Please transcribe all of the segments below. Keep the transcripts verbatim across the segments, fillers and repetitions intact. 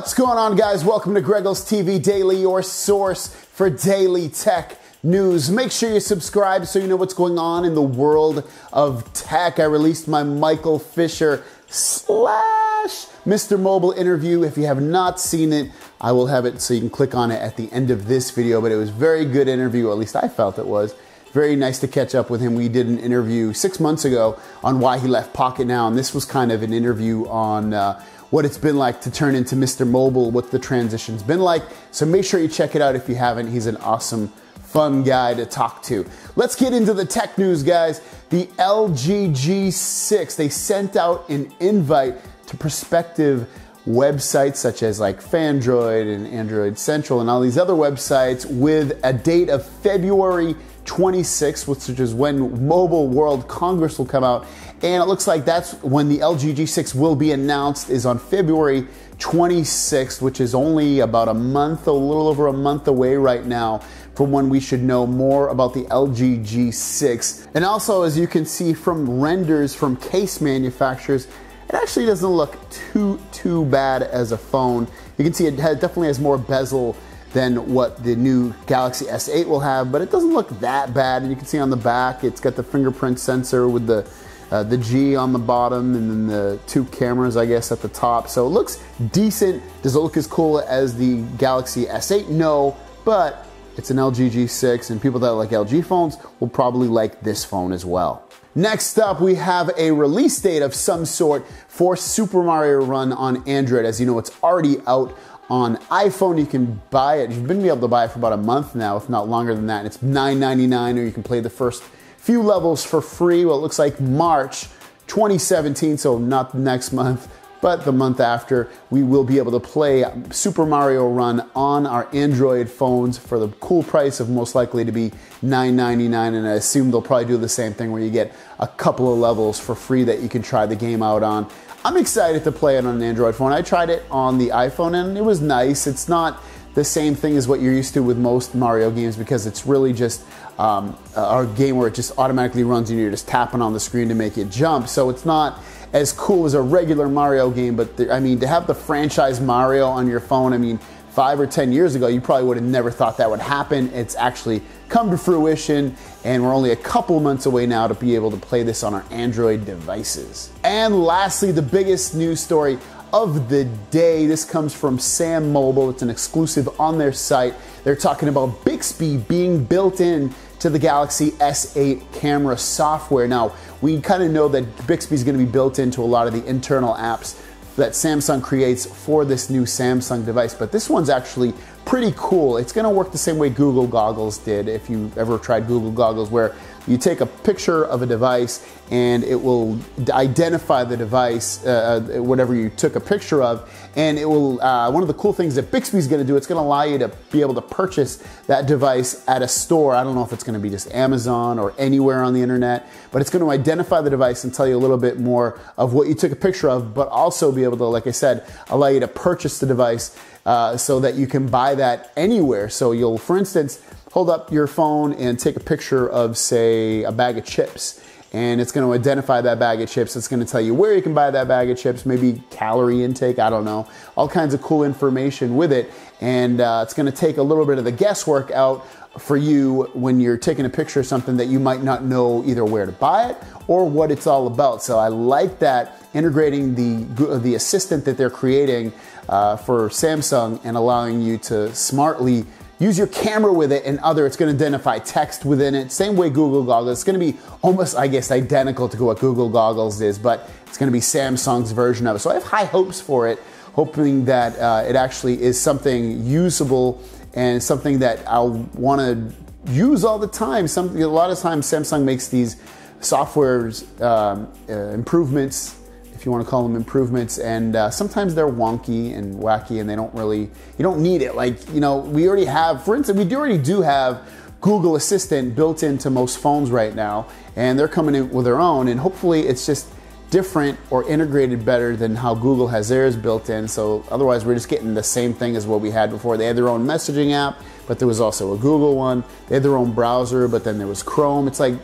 What's going on, guys? Welcome to Greggles T V Daily, your source for daily tech news. Make sure you subscribe so you know what's going on in the world of tech. I released my Michael Fisher slash Mister Mobile interview. If you have not seen it, I will have it so you can click on it at the end of this video, but it was a very good interview, or at least I felt it was. Very nice to catch up with him. We did an interview six months ago on why he left Pocketnow, and this was kind of an interview on uh, what it's been like to turn into Mister Mobile, what the transition's been like. So make sure you check it out if you haven't. He's an awesome, fun guy to talk to. Let's get into the tech news, guys. The L G G six, they sent out an invite to prospective websites such as like Fandroid and Android Central and all these other websites with a date of February twenty-sixth, which is when Mobile World Congress will come out, and it looks like that's when the L G G six will be announced, is on February twenty-sixth, which is only about a month, a little over a month away right now from when we should know more about the L G G six. And also, as you can see from renders from case manufacturers, it actually doesn't look too, too bad as a phone. You can see it definitely has more bezel than what the new Galaxy S eight will have, but it doesn't look that bad. And you can see on the back, it's got the fingerprint sensor with the uh, the G on the bottom and then the two cameras, I guess, at the top. So it looks decent. Does it look as cool as the Galaxy S eight? No, but it's an L G G six, and people that like L G phones will probably like this phone as well. Next up, we have a release date of some sort for Super Mario Run on Android. As you know, it's already out on iPhone. You can buy it. You've been able to buy it for about a month now, if not longer than that. And it's nine ninety-nine, or you can play the first few levels for free. Well, it looks like March twenty seventeen, so not next month, but the month after, we will be able to play Super Mario Run on our Android phones for the cool price of most likely to be nine ninety-nine, and I assume they'll probably do the same thing where you get a couple of levels for free that you can try the game out on. I'm excited to play it on an Android phone. I tried it on the iPhone and it was nice. It's not the same thing as what you're used to with most Mario games, because it's really just um, a game where it just automatically runs and you're just tapping on the screen to make it jump. So it's not as cool as a regular Mario game, but the, I mean, to have the franchise Mario on your phone, I mean, five or ten years ago, you probably would have never thought that would happen. It's actually come to fruition, and we're only a couple months away now to be able to play this on our Android devices. And lastly, the biggest news story of the day. This comes from Sam Mobile. It's an exclusive on their site. They're talking about Bixby being built in to the Galaxy S eight camera software. Now, we kind of know that Bixby is going to be built into a lot of the internal apps that Samsung creates for this new Samsung device, but this one's actually pretty cool. It's going to work the same way Google Goggles did, if you've ever tried Google Goggles, where you take a picture of a device and it will identify the device, uh, whatever you took a picture of, and it will, uh, one of the cool things that Bixby's gonna do, it's gonna allow you to be able to purchase that device at a store. I don't know if it's gonna be just Amazon or anywhere on the internet, but it's gonna identify the device and tell you a little bit more of what you took a picture of, but also be able to, like I said, allow you to purchase the device uh, so that you can buy that anywhere. So you'll, for instance, hold up your phone and take a picture of, say, a bag of chips, and it's going to identify that bag of chips. It's going to tell you where you can buy that bag of chips, maybe calorie intake, I don't know, all kinds of cool information with it. And uh, it's going to take a little bit of the guesswork out for you when you're taking a picture of something that you might not know either where to buy it or what it's all about. So I like that, integrating the, the assistant that they're creating uh, for Samsung and allowing you to smartly use your camera with it and other. It's gonna identify text within it, same way Google Goggles. It's gonna be almost, I guess, identical to what Google Goggles is, but it's gonna be Samsung's version of it. So I have high hopes for it, hoping that uh, it actually is something usable and something that I'll wanna use all the time. Some, a lot of times Samsung makes these software's um, uh, improvements, if you want to call them improvements, and uh, sometimes they're wonky and wacky, and they don't really, you don't need it. Like, you know, we already have, for instance, we already do have Google Assistant built into most phones right now, and they're coming in with their own, and hopefully it's just different or integrated better than how Google has theirs built in. So otherwise we're just getting the same thing as what we had before. They had their own messaging app, but there was also a Google one. They had their own browser, but then there was Chrome. It's like,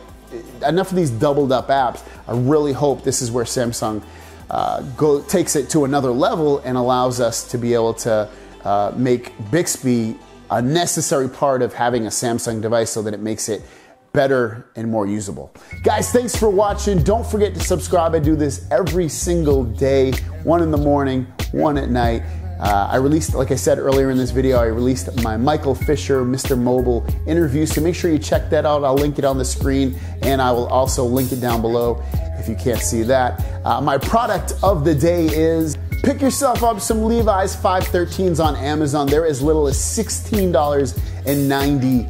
enough of these doubled up apps. I really hope this is where Samsung uh, go, takes it to another level and allows us to be able to uh, make Bixby a necessary part of having a Samsung device so that it makes it better and more usable. Guys, thanks for watching. Don't forget to subscribe. I do this every single day, one in the morning, one at night. Uh, I released, like I said earlier in this video, I released my Michael Fisher, Mister Mobile interview, so make sure you check that out. I'll link it on the screen, and I will also link it down below if you can't see that. Uh, my product of the day is, pick yourself up some Levi's five thirteens on Amazon. They're as little as sixteen ninety.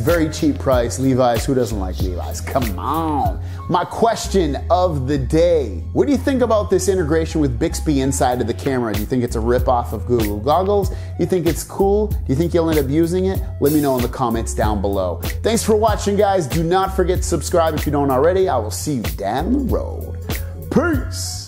Very cheap price. Levi's, who doesn't like Levi's? Come on. My question of the day. What do you think about this integration with Bixby inside of the camera? Do you think it's a rip-off of Google Goggles? Do you think it's cool? Do you think you'll end up using it? Let me know in the comments down below. Thanks for watching, guys. Do not forget to subscribe if you don't already. I will see you down the road. Peace.